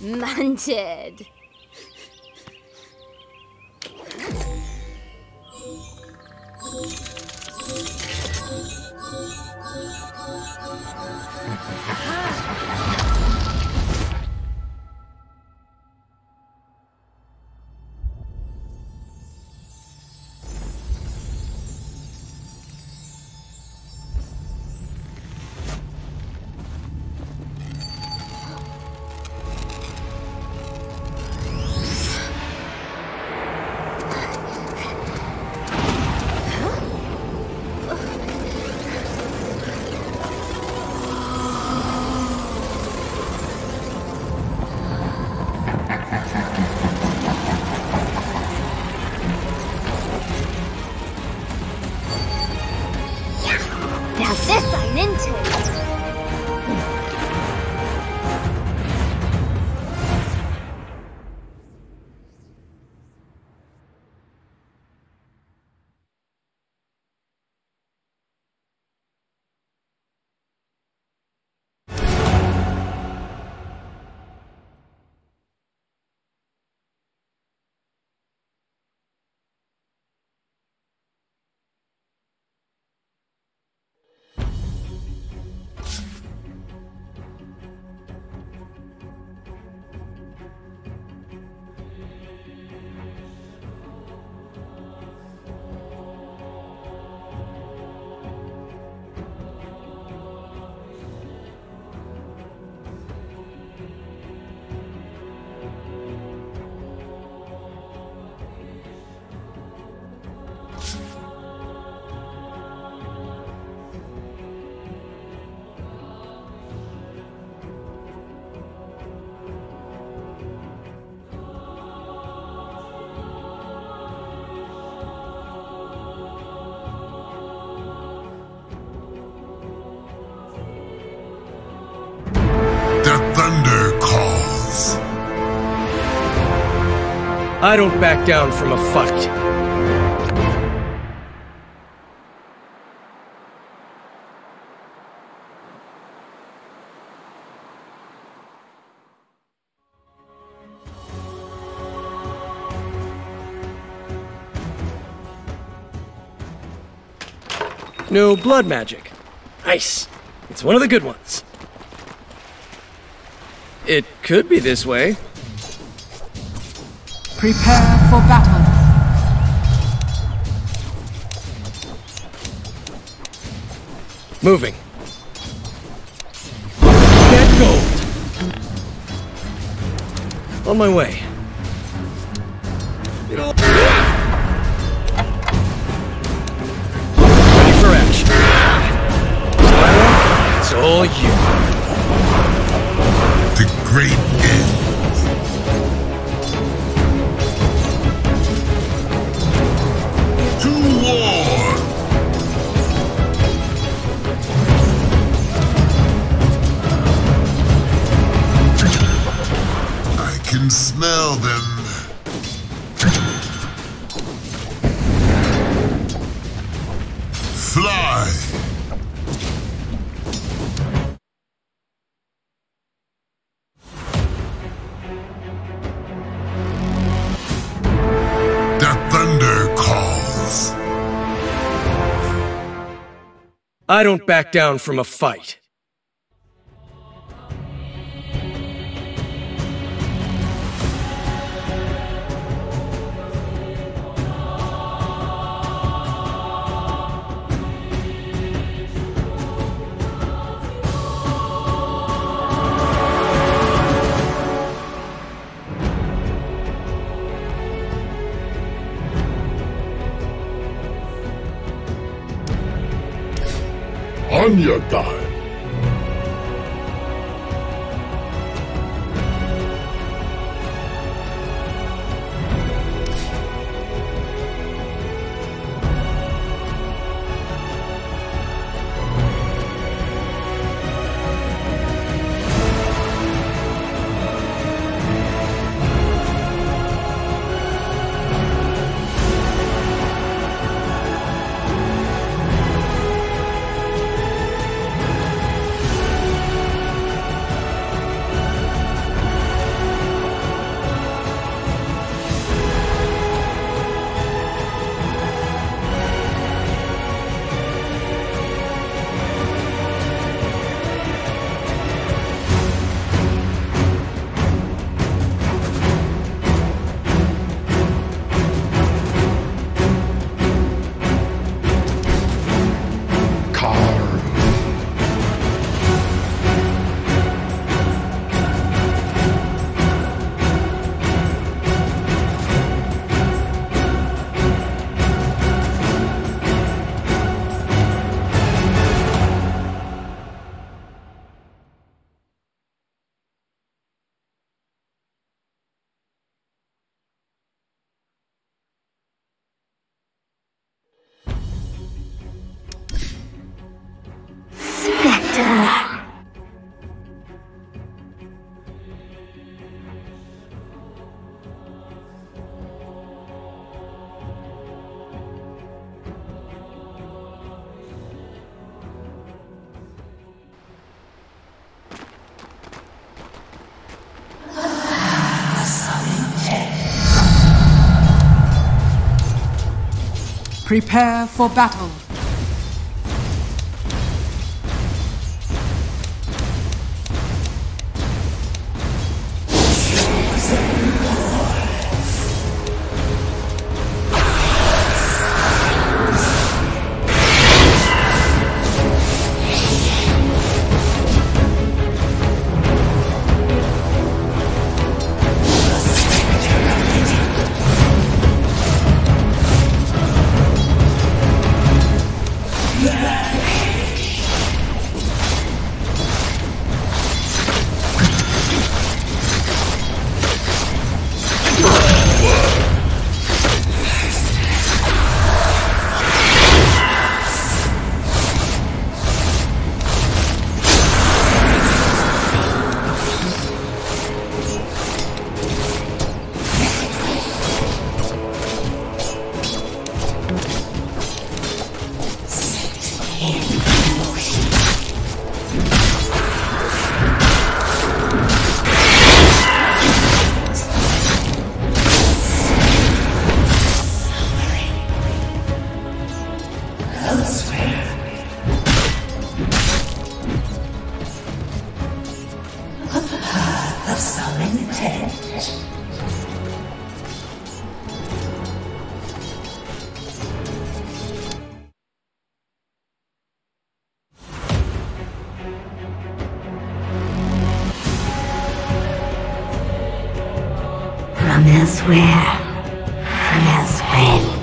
Munted. I don't back down from a fight. No blood magic. Nice. It's one of the good ones. It could be this way. Prepare for battle. Moving. Get gold. On my way. Ready for action. Spiral, it's all you. The great end. Smell them. Fly. The thunder calls. I don't back down from a fight. On your guard. killer. Prepare for battle. From elsewhere, from elsewhere.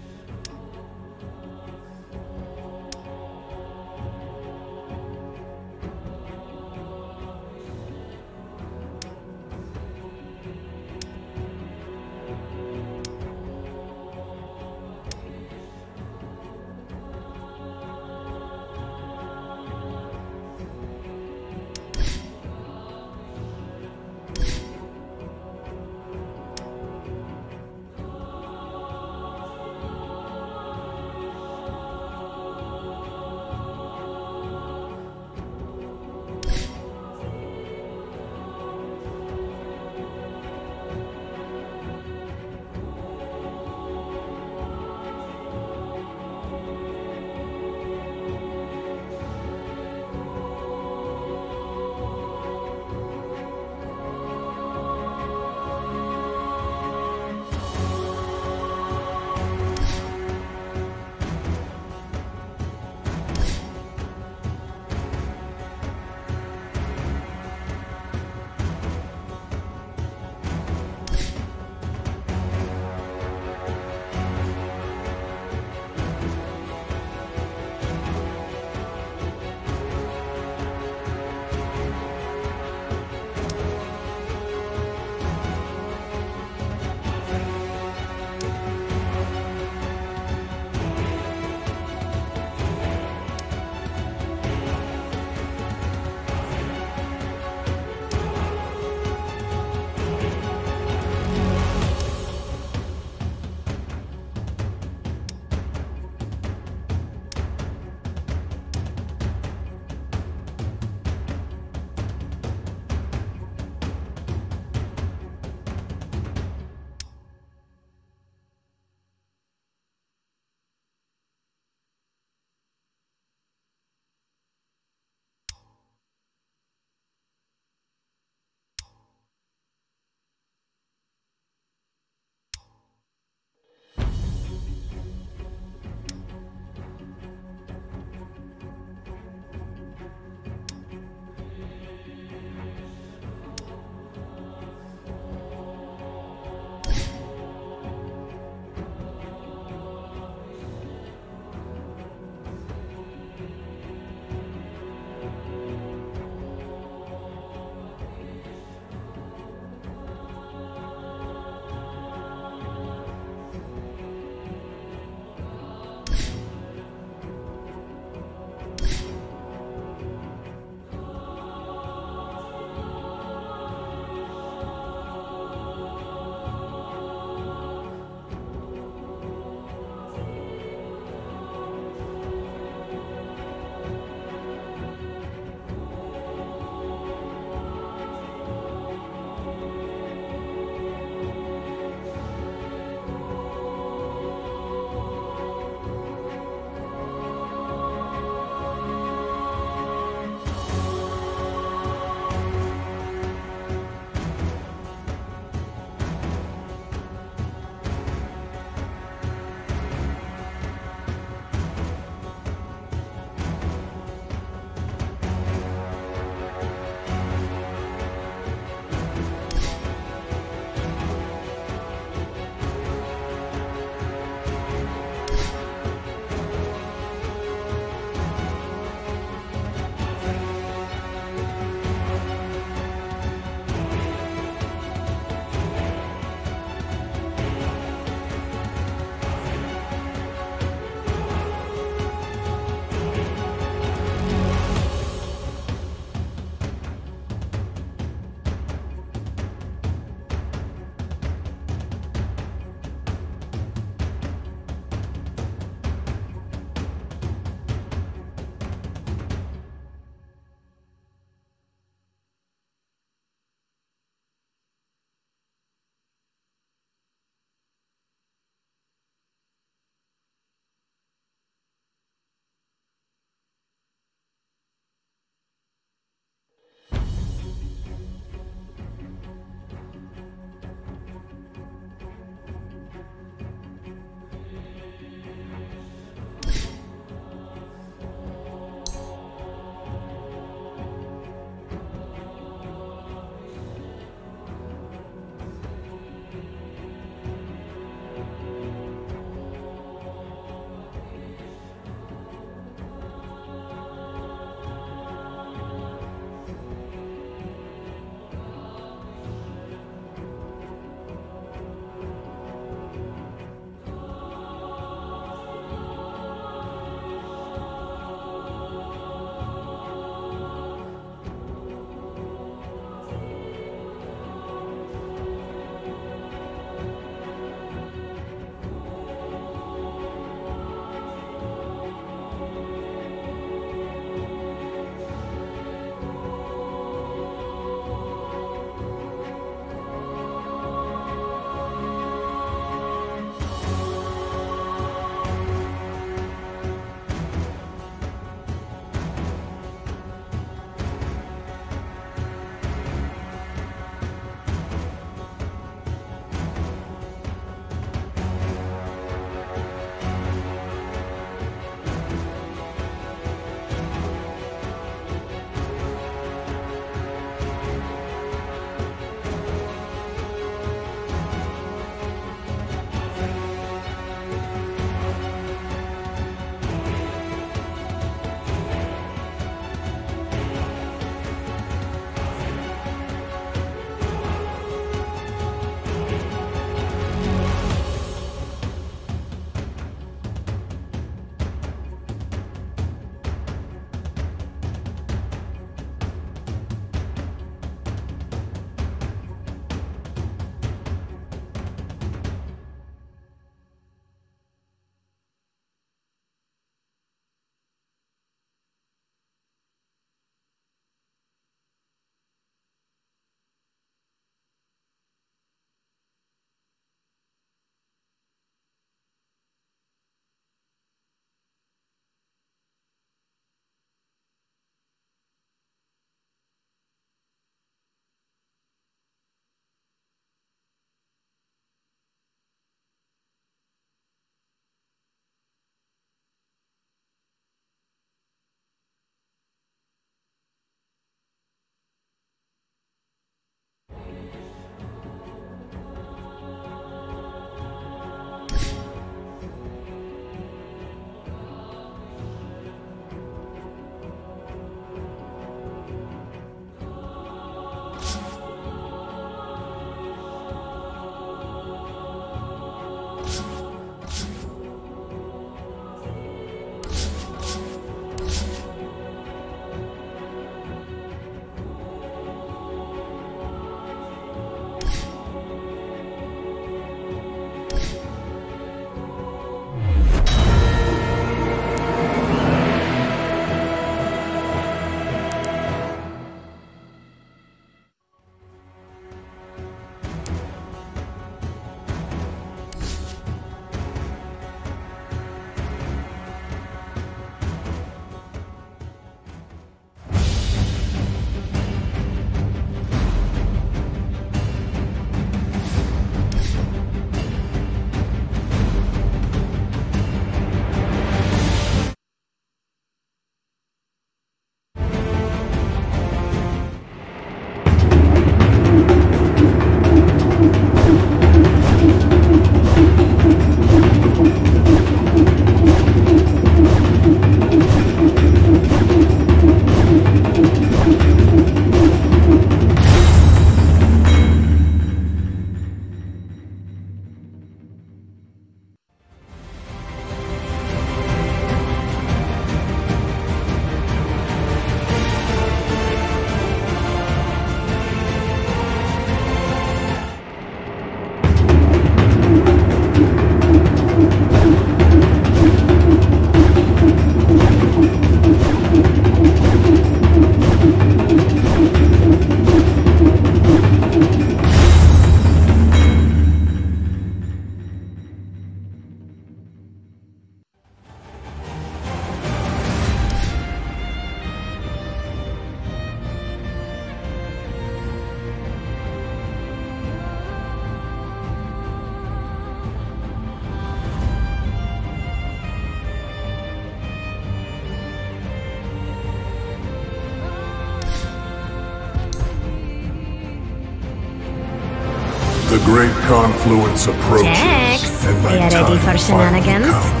great confluence approaches, Jax, and my time finally comes.